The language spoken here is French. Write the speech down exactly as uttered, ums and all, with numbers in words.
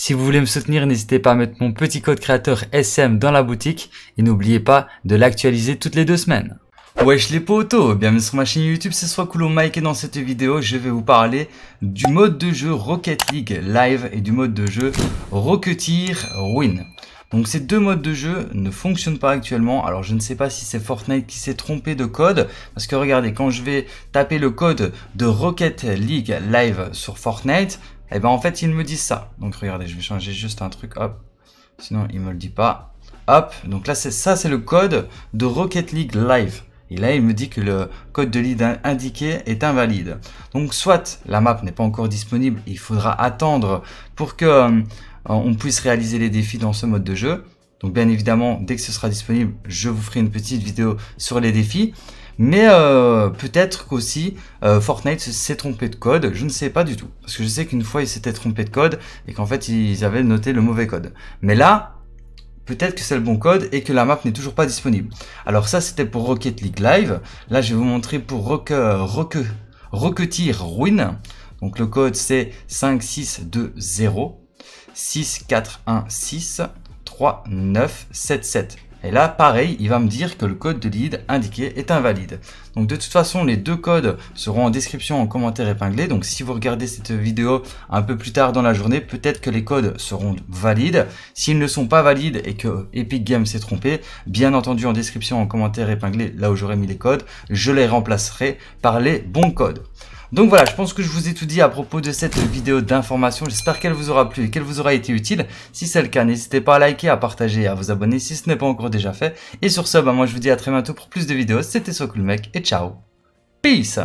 Si vous voulez me soutenir, n'hésitez pas à mettre mon petit code créateur S M dans la boutique et n'oubliez pas de l'actualiser toutes les deux semaines. Wesh les potos, bienvenue sur ma chaîne YouTube, c'est Soiscool Mec et dans cette vidéo je vais vous parler du mode de jeu Rocket League Live et du mode de jeu Rocketeer Ruins. Donc ces deux modes de jeu ne fonctionnent pas actuellement. Alors je ne sais pas si c'est Fortnite qui s'est trompé de code, parce que regardez, quand je vais taper le code de Rocket League Live sur Fortnite, eh ben en fait ils me disent ça. Donc regardez, je vais changer juste un truc, hop, sinon ils me le disent pas. Hop, donc là c'est ça, c'est le code de Rocket League Live. Et là, il me dit que le code de lead indiqué est invalide. Donc, soit la map n'est pas encore disponible, il faudra attendre pour que euh, on puisse réaliser les défis dans ce mode de jeu. Donc, bien évidemment, dès que ce sera disponible, je vous ferai une petite vidéo sur les défis. Mais euh, peut-être qu'aussi euh, Fortnite s'est trompé de code, je ne sais pas du tout. Parce que je sais qu'une fois, ils s'étaient trompés de code et qu'en fait, ils avaient noté le mauvais code. Mais là... peut-être que c'est le bon code et que la map n'est toujours pas disponible. Alors ça, c'était pour Rocket League Live. Là, je vais vous montrer pour Rock, Rock, Rocketeer Ruins. Donc le code, c'est cinq six deux zéro six quatre un six trois neuf sept sept. Et là, pareil, il va me dire que le code de lead indiqué est invalide. Donc de toute façon, les deux codes seront en description, en commentaire épinglé. Donc si vous regardez cette vidéo un peu plus tard dans la journée, peut-être que les codes seront valides. S'ils ne sont pas valides et que Epic Games s'est trompé, bien entendu en description, en commentaire épinglé, là où j'aurai mis les codes, je les remplacerai par les bons codes. Donc voilà, je pense que je vous ai tout dit à propos de cette vidéo d'information. J'espère qu'elle vous aura plu et qu'elle vous aura été utile. Si c'est le cas, n'hésitez pas à liker, à partager et à vous abonner si ce n'est pas encore déjà fait. Et sur ce, bah moi je vous dis à très bientôt pour plus de vidéos. C'était Soiscool Mec et ciao. Peace.